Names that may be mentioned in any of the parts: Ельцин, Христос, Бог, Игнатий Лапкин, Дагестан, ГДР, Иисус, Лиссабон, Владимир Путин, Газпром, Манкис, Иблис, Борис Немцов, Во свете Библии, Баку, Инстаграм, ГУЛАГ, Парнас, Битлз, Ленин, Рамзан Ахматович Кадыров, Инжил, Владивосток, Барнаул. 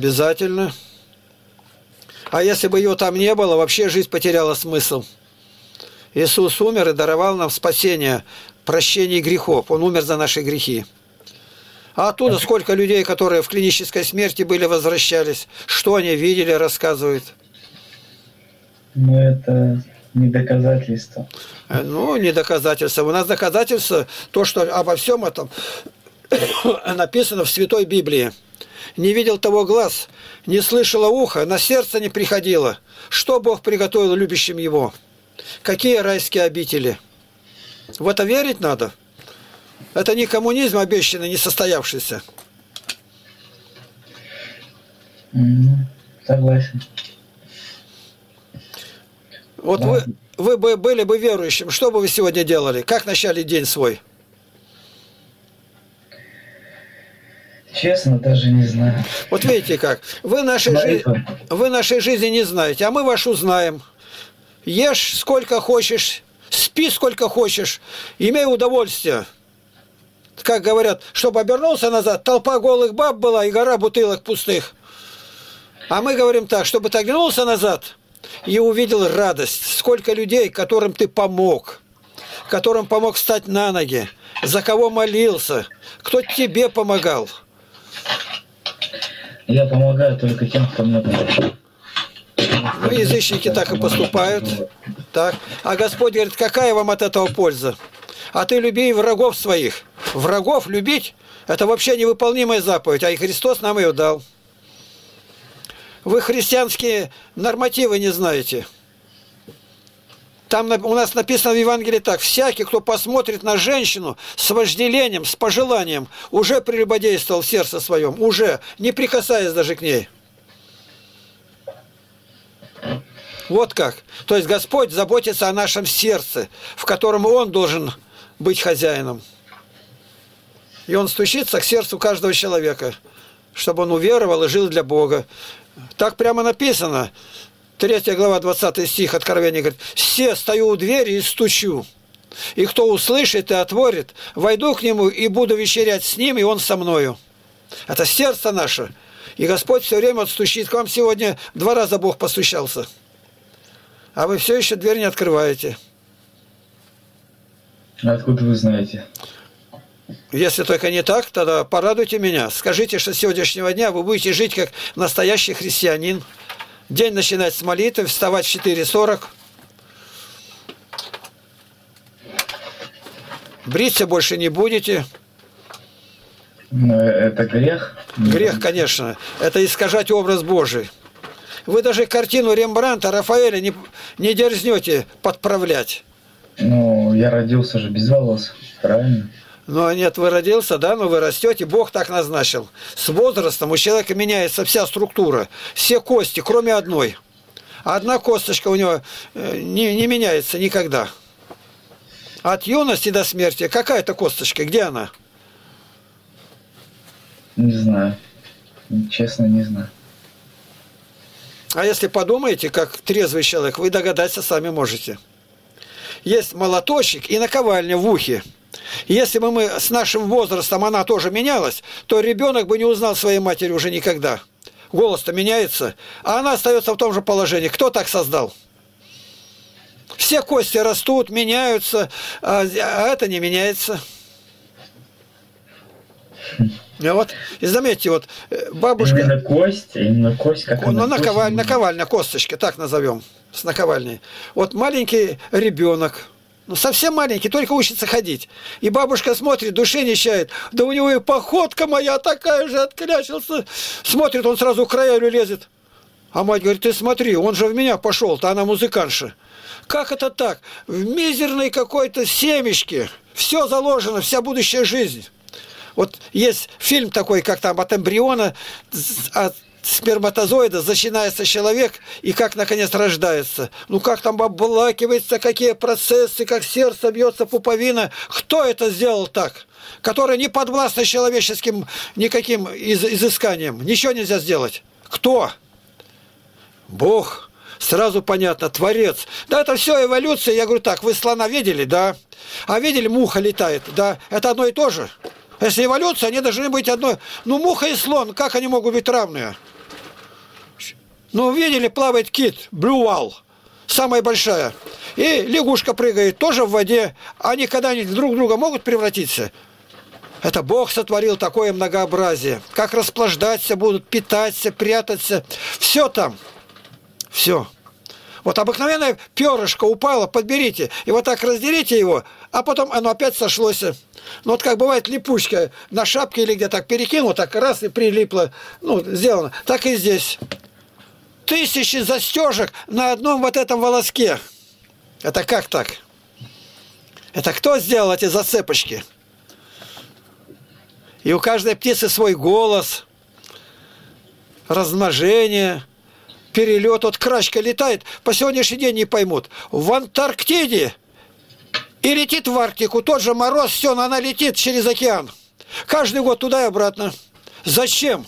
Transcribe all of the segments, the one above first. Обязательно. А если бы ее там не было, вообще жизнь потеряла смысл. Иисус умер и даровал нам спасение, прощение грехов. Он умер за наши грехи. А оттуда сколько людей, которые в клинической смерти были, возвращались. Что они видели, рассказывают. Ну, это не доказательство. Ну, не доказательство. У нас доказательство, то, что обо всем этом написано в Святой Библии. Не видел того глаз, не слышало ухо, на сердце не приходило. Что Бог приготовил любящим Его? Какие райские обители? В это верить надо? Это не коммунизм обещанный, не состоявшийся. Согласен. Вот да. Вы бы были бы верующим, что бы вы сегодня делали? Как начали день свой? Честно, даже не знаю. Вот видите как. Вы нашей жизни не знаете, а мы вашу знаем. Ешь сколько хочешь, спи сколько хочешь, имей удовольствие. Как говорят, чтобы обернулся назад, толпа голых баб была и гора бутылок пустых. А мы говорим так, чтобы ты оглянулся назад и увидел радость. Сколько людей, которым ты помог, которым помог встать на ноги, за кого молился, кто тебе помогал. Я помогаю только тем, кто мне помогает. Ну, язычники так и поступают. Так. А Господь говорит, какая вам от этого польза? А ты люби врагов своих. Врагов любить – это вообще невыполнимая заповедь, а и Христос нам ее дал. Вы христианские нормативы не знаете. Там у нас написано в Евангелии так: «Всякий, кто посмотрит на женщину с вожделением, с пожеланием, уже прелюбодействовал в сердце своем, уже, не прикасаясь даже к ней». Вот как. То есть Господь заботится о нашем сердце, в котором Он должен быть хозяином. И Он стучится к сердцу каждого человека, чтобы он уверовал и жил для Бога. Так прямо написано. 3 глава, 20 стих Откровения говорит: «Все стою у двери и стучу. И кто услышит и отворит, войду к нему и буду вечерять с ним, и он со мною». Это сердце наше. И Господь все время отстучит. К вам сегодня 2 раза Бог постучался. А вы все еще дверь не открываете. Откуда вы знаете? Если только не так, тогда порадуйте меня. Скажите, что с сегодняшнего дня вы будете жить как настоящий христианин. День начинать с молитвы, вставать в 4:40. Бриться больше не будете. Но это грех? Грех, конечно. Это искажать образ Божий. Вы даже картину Рембрандта, Рафаэля не дерзнете подправлять. Ну, я родился же без волос, правильно? Ну, нет, вы родился, да, но вы растете, Бог так назначил. С возрастом у человека меняется вся структура, все кости, кроме одной. Одна косточка у него не меняется никогда. От юности до смерти. Какая-то косточка, где она? Не знаю, честно, не знаю. А если подумаете, как трезвый человек, вы догадаться сами можете. Есть молоточек и наковальня в ухе. Если бы мы с нашим возрастом она тоже менялась, то ребенок бы не узнал своей матери уже никогда. Голос-то меняется, а она остается в том же положении. Кто так создал? Все кости растут, меняются, а это не меняется. Вот, и заметьте, вот бабушка... Именно кость, как она... Наковальня, косточка, так назовем, с наковальней. Вот маленький ребенок, ну совсем маленький, только учится ходить. И бабушка смотрит, души не чает. Да у него и походка моя такая же, отклячился. Смотрит, он сразу к роялю лезет. А мать говорит, ты смотри, он же в меня пошел-то, она музыкантша. Как это так? В мизерной какой-то семечке все заложено, вся будущая жизнь. Вот есть фильм такой, как там от эмбриона, от сперматозоида начинается человек и как наконец рождается. Ну как там обволакивается, какие процессы, как сердце бьется, пуповина. Кто это сделал так? Который не подвластно человеческим никаким изысканиям. Ничего нельзя сделать. Кто? Бог. Сразу понятно, Творец. Да, это все эволюция. Я говорю так, вы слона видели, да? А видели, муха летает, да? Это одно и то же. Если эволюция, они должны быть одной. Ну, муха и слон, как они могут быть равные? Ну, видели, плавает кит, блювал, самая большая. И лягушка прыгает тоже в воде. Они когда-нибудь друг в друга могут превратиться? Это Бог сотворил такое многообразие. Как расплаждаться будут, питаться, прятаться. Все там. Все. Вот обыкновенное перышко упало, подберите, и вот так разделите его, а потом оно опять сошлось. Ну, вот как бывает липучка на шапке или где-то так перекинул, так раз и прилипло, ну, сделано. Так и здесь. Тысячи застежек на одном вот этом волоске. Это как так? Это кто сделал эти зацепочки? И у каждой птицы свой голос, размножение, перелет. Вот крачка летает, по сегодняшний день не поймут. В Антарктиде и летит в Арктику. Тот же мороз, все, она летит через океан. Каждый год туда и обратно. Зачем?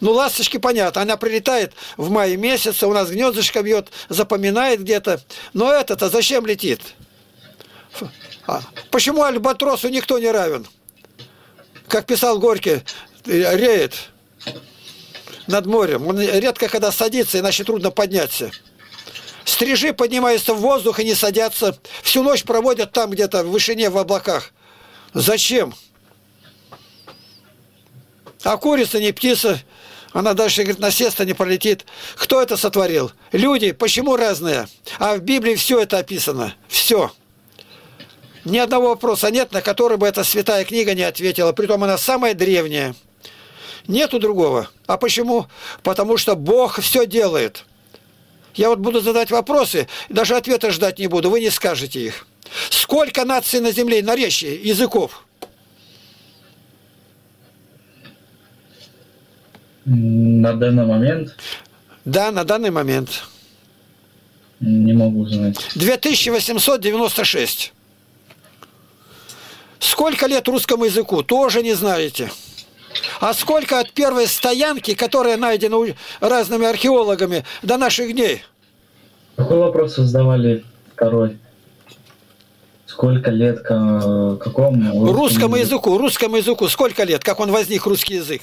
Ну, ласточки, понятно. Она прилетает в мае месяце, у нас гнездышко бьет, запоминает где-то. Но это-то зачем летит? Почему альбатросу никто не равен? Как писал Горький, реет над морем. Он редко когда садится, иначе трудно подняться. Стрижи поднимаются в воздух и не садятся. Всю ночь проводят там где-то в вышине, в облаках. Зачем? А курица не птица. Она дальше, говорит, на сесто не пролетит. Кто это сотворил? Люди. Почему разные? А в Библии все это описано. Все. Ни одного вопроса нет, на который бы эта святая книга не ответила. Притом она самая древняя. Нету другого. А почему? Потому что Бог все делает. Я вот буду задать вопросы, даже ответа ждать не буду, вы не скажете их. Сколько наций на земле, наречий, языков? На данный момент? Да, на данный момент. Не могу знать. 2896. Сколько лет русскому языку? Тоже не знаете. А сколько от первой стоянки, которая найдена разными археологами, до наших дней? Какой вопрос задавали второй? Сколько лет какому? Русскому языку сколько лет, как он возник, русский язык?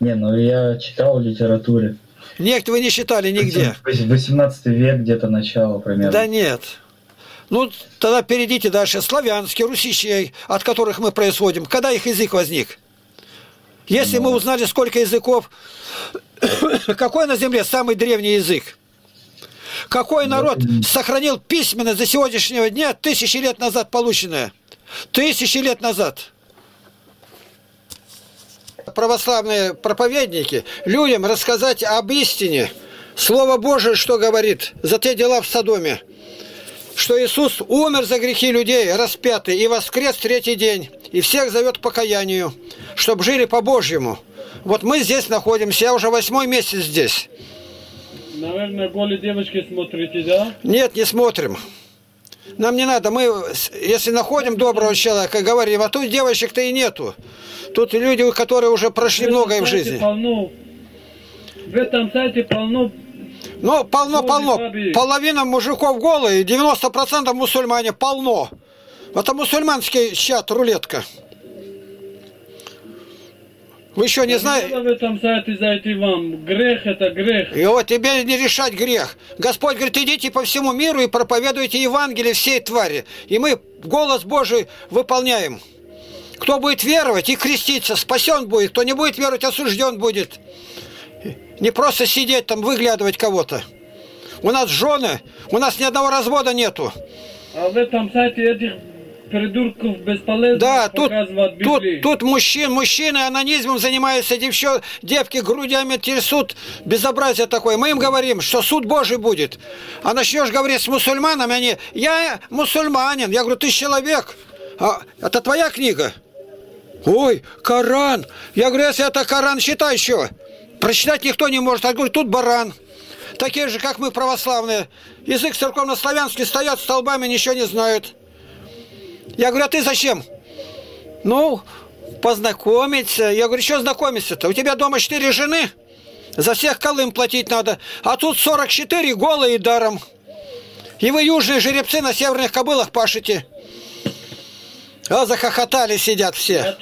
Не, ну я читал в литературе. Нет, вы не читали нигде. 18 век где-то начало примерно. Да нет. Ну, тогда перейдите дальше. Славянские, русичей, от которых мы происходим. Когда их язык возник? Если мы узнали, сколько языков, какой на земле самый древний язык? Какой народ сохранил письменность до сегодняшнего дня, 1000 лет назад полученное? 1000 лет назад. Православные проповедники людям рассказать об истине. Слово Божие, что говорит? За те дела в Содоме. Что Иисус умер за грехи людей, распятый, и воскрес третий день, и всех зовет к покаянию, чтобы жили по-божьему. Вот мы здесь находимся, я уже 8-й месяц здесь. Наверное, более девочки смотрите, да? Нет, не смотрим. Нам не надо, мы, если находим доброго человека, говорим, а тут девочек-то и нету. Тут люди, которые уже прошли многое в жизни. Полно. В этом сайте полно. Ну, полно. Половина мужиков голые, 90% мусульмане, полно. Это мусульманский чат, рулетка. Вы еще не знаете? В этом сайте зайти вам. Грех это грех. И вот тебе не решать грех. Господь говорит, идите по всему миру и проповедуйте Евангелие всей твари. И мы голос Божий выполняем. Кто будет веровать и креститься, спасен будет. Кто не будет веровать, осужден будет. Не просто сидеть там, выглядывать кого-то. У нас жены, у нас ни одного развода нету. А в этом сайте этих придурков бесполезно. Да, тут мужчины анонизмом занимаются, девки грудями трясут, безобразие такое. Мы им говорим, что суд Божий будет. А начнешь говорить с мусульманами, они, я мусульманин. Я говорю, ты человек. А, это твоя книга? Ой, Коран. Я говорю, если это Коран, считай еще. Прочитать никто не может. Я говорю, тут баран. Такие же, как мы, православные. Язык церковно-славянский, стоят столбами, ничего не знают. Я говорю, а ты зачем? Ну, познакомиться. Я говорю, что знакомиться-то? У тебя дома 4 жены, за всех колым платить надо. А тут 44 голые даром. И вы, южные жеребцы, на северных кобылах пашете. А захохотали сидят все.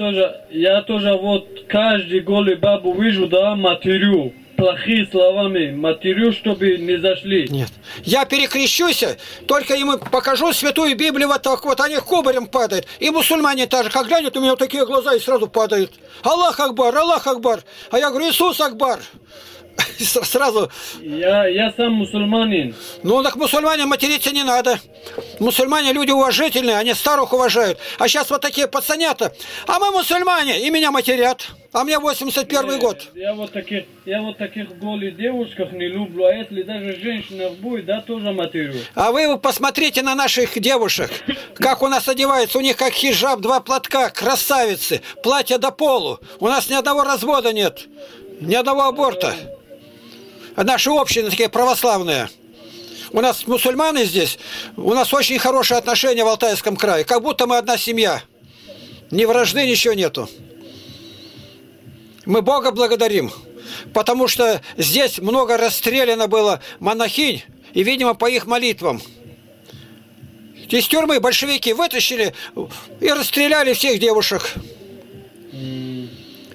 Я тоже вот каждый голый бабу вижу, да, матерю. Плохие словами матерю, чтобы не зашли. Нет. Я перекрещусь, только ему покажу Святую Библию вот так вот, они кубарем падают. И мусульмане тоже, как глянет, у меня вот такие глаза и сразу падают. Аллах Акбар, Аллах Акбар. А я говорю, Иисус Акбар. Сразу. Я сам мусульманин. Ну, так мусульмане материться не надо. Мусульмане люди уважительные, они старых уважают. А сейчас вот такие пацанята. А мы мусульмане, и меня матерят. А мне 81-й год. Я вот таких голых девушках не люблю. А если даже женщина будет, да, тоже матерю. А вы посмотрите на наших девушек. Как у нас одеваются. У них как хиджаб, два платка, красавицы. Платья до полу. У нас ни одного развода нет. Ни одного аборта. Наши общины такие православные. У нас мусульманы здесь, у нас очень хорошие отношения в Алтайском крае. Как будто мы одна семья. Ни вражды, ничего нету. Мы Бога благодарим. Потому что здесь много расстреляно было монахинь. И, видимо, по их молитвам. Из тюрьмы большевики вытащили и расстреляли всех девушек.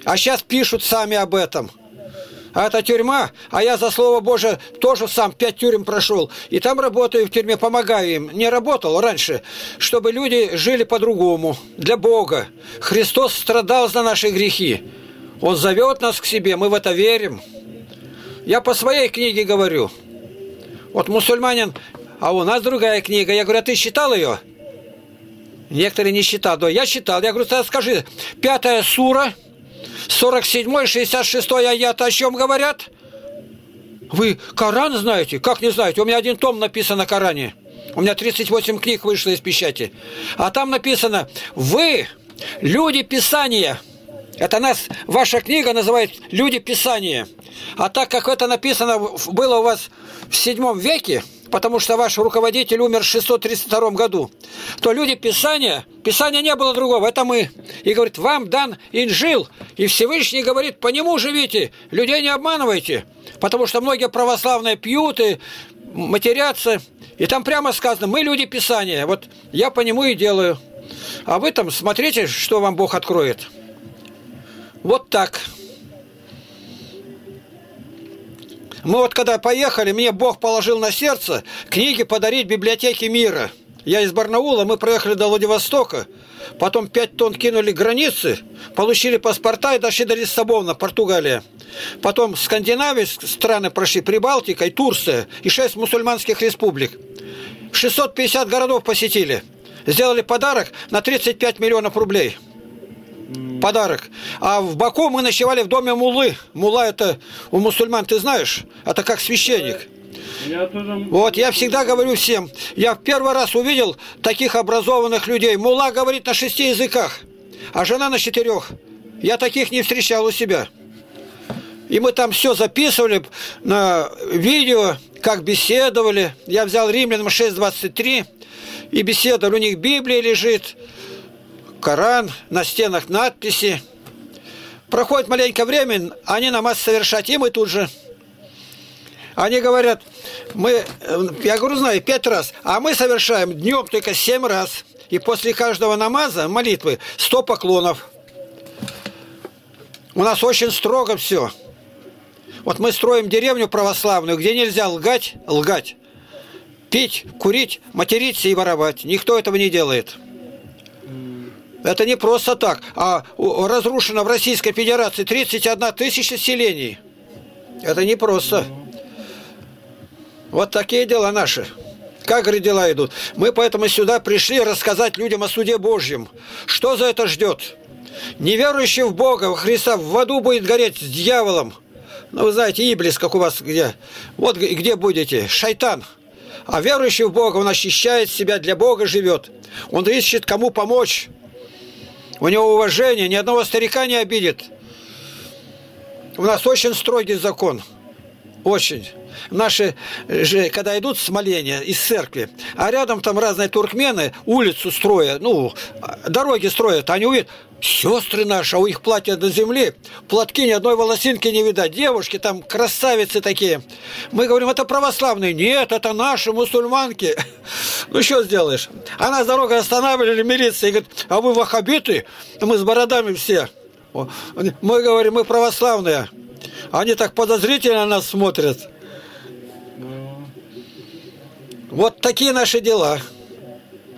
А сейчас пишут сами об этом. А это тюрьма, а я за слово Божие тоже сам 5 тюрем прошел. И там работаю в тюрьме, помогаю им. Не работал раньше, чтобы люди жили по-другому, для Бога. Христос страдал за наши грехи. Он зовет нас к себе, мы в это верим. Я по своей книге говорю. Вот мусульманин, а у нас другая книга. Я говорю, а ты читал ее? Некоторые не читают. Да, я читал. Я говорю, скажи, 5-я сура... 47-й, 66-й аят о чем говорят? Вы Коран знаете? Как не знаете? У меня 1 том написано о Коране. У меня 38 книг вышло из печати. А там написано, вы люди Писания. Это нас, ваша книга называет «Люди Писания». А так как это написано было у вас в 7 веке, потому что ваш руководитель умер в 632 году, то люди Писания, Писания не было другого, это мы. И говорит, вам дан Инжил, и Всевышний говорит, по нему живите, людей не обманывайте, потому что многие православные пьют и матерятся. И там прямо сказано, мы люди Писания, вот я по нему и делаю. А вы там смотрите, что вам Бог откроет. Вот так. Мы вот когда поехали, мне Бог положил на сердце книги подарить библиотеке мира. Я из Барнаула, мы проехали до Владивостока, потом 5 тонн кинули границы, получили паспорта и дошли до Лиссабона, Португалия. Потом Скандинавии страны прошли, Прибалтика и Турция, и 6 мусульманских республик. 650 городов посетили. Сделали подарок на 35 миллионов рублей. Подарок. А в Баку мы ночевали в доме муллы. Мулла это у мусульман, ты знаешь, это как священник. Вот, я всегда говорю всем, я в первый раз увидел таких образованных людей. Мулла говорит на 6 языках, а жена на 4. Я таких не встречал у себя. И мы там все записывали на видео, как беседовали. Я взял Римлянам 6:23 и беседовал. У них Библия лежит. Коран, на стенах надписи. Проходит маленькое время, они намаз совершать, и мы тут же. Они говорят, мы, я говорю, знаю, 5 раз, а мы совершаем днем только 7 раз. И после каждого намаза, молитвы, 100 поклонов. У нас очень строго все. Вот мы строим деревню православную, где нельзя лгать, пить, курить, материться и воровать. Никто этого не делает. Это не просто так, а разрушено в Российской Федерации 31 тысяча селений. Это не просто. Вот такие дела наши. Как дела идут. Мы поэтому сюда пришли рассказать людям о суде Божьем. Что за это ждет? Неверующий в Бога, в Христа, в аду будет гореть с дьяволом. Ну, вы знаете, Иблис, как у вас где. Вот где будете. Шайтан. А верующий в Бога, он очищает себя, для Бога живет. Он ищет, кому помочь. У него уважение, ни одного старика не обидит. У нас очень строгий закон. Очень. Наши же, когда идут с моления из церкви, а рядом там разные туркмены улицу строят, ну, дороги строят, они увидят, Сестры наши, а у них платья до земли, платки ни одной волосинки не видать, девушки там красавицы такие. Мы говорим, это православные. Нет, это наши мусульманки. Ну, что сделаешь? А нас дорога останавливали, милиция, и говорит, а вы ваххабиты? Мы с бородами все. Мы говорим, мы православные. Они так подозрительно нас смотрят. Вот такие наши дела.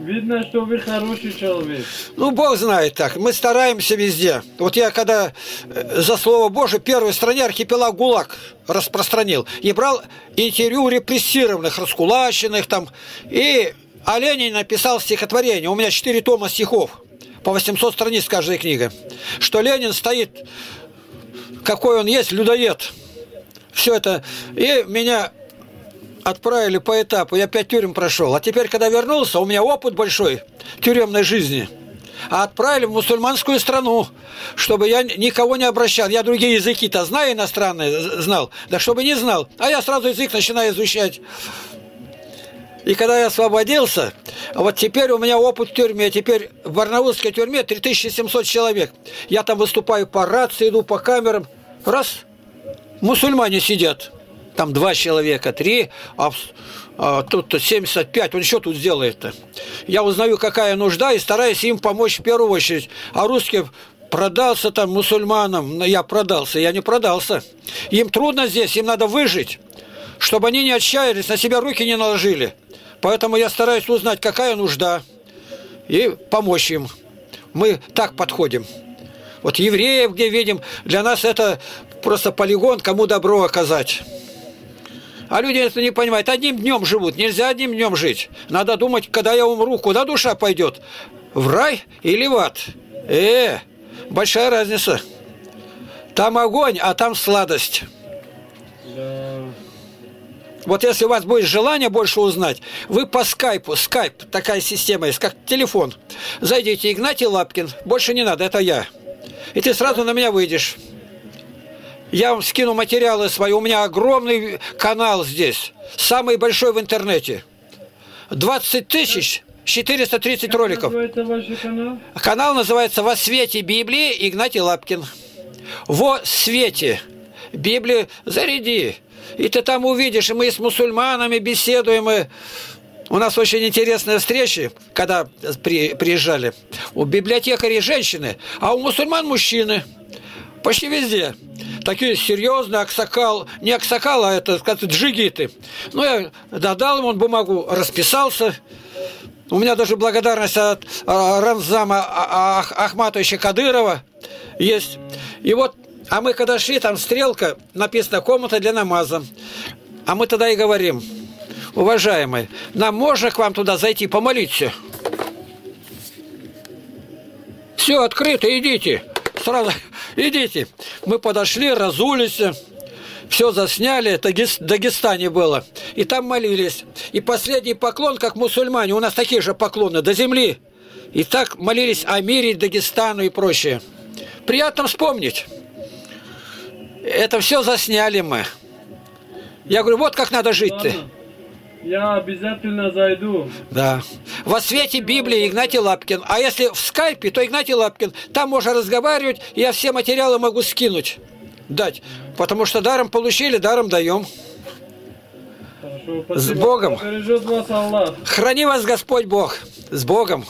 Видно, что вы хороший человек. Ну, Бог знает так. Мы стараемся везде. Вот я когда за Слово Божие первой стране архипелаг ГУЛАГ распространил. И брал интервью репрессированных, раскулаченных там. И о Ленине написал стихотворение. У меня 4 тома стихов. По 800 страниц каждая книга. Что Ленин стоит, какой он есть, людоед. Все это. И меня... Отправили по этапу, я 5 тюрем прошел. А теперь, когда вернулся, у меня опыт большой тюремной жизни. А отправили в мусульманскую страну, чтобы я никого не обращал. Я другие языки-то знаю, иностранные знал, да чтобы не знал. А я сразу язык начинаю изучать. И когда я освободился, вот теперь у меня опыт в тюрьме. Теперь в барнаульской тюрьме 3700 человек. Я там выступаю по рации, иду по камерам. Раз, мусульмане сидят. Там 2 человека, 3, а тут 75. Он что тут сделает-то? Я узнаю, какая нужда, и стараюсь им помочь в первую очередь. А русские продался там мусульманам. Я не продался. Им трудно здесь, им надо выжить, чтобы они не отчаялись, на себя руки не наложили. Поэтому я стараюсь узнать, какая нужда, и помочь им. Мы так подходим. Вот евреев где видим, для нас это просто полигон, кому добро оказать. А люди это не понимают. Одним днем живут. Нельзя одним днем жить. Надо думать, когда я умру, куда душа пойдет? В рай или в ад? Большая разница. Там огонь, а там сладость. Вот если у вас будет желание больше узнать, вы по скайпу, скайп, такая система есть, как телефон. Зайдите, Игнатий Лапкин. Больше не надо, это я. И ты сразу на меня выйдешь. Я вам скину материалы свои. У меня огромный канал здесь. Самый большой в интернете. 20430 роликов. Как называется ваш канал? Канал называется «Во свете Библии» Игнатий Лапкин. Во свете Библии заряди. И ты там увидишь. И мы с мусульманами беседуем. И у нас очень интересные встречи, когда приезжали. У библиотекарей женщины, а у мусульман мужчины. Почти везде. Такие серьезные, аксакал, не аксакал, а это, как джигиты. Ну, я додал ему бумагу, расписался. У меня даже благодарность от Рамзана Ахматовича Кадырова есть. И вот, а мы когда шли, там стрелка, написано «Комната для намаза». А мы тогда и говорим, уважаемые, нам можно к вам туда зайти, помолиться? Все, открыто, идите. Сразу... Идите. Мы подошли, разулись, все засняли. Это в Дагестане было. И там молились. И последний поклон, как мусульмане. У нас такие же поклоны до земли. И так молились о мире, Дагестану и прочее. Приятно вспомнить. Это все засняли мы. Я говорю, вот как надо жить-то. Я обязательно зайду. Да. Во свете Библии Игнатий Лапкин. А если в скайпе, то Игнатий Лапкин. Там можно разговаривать, я все материалы могу скинуть, дать. Потому что даром получили, даром даем. Хорошо, спасибо. С Богом. Бережет вас Аллах. Храни вас Господь Бог. С Богом.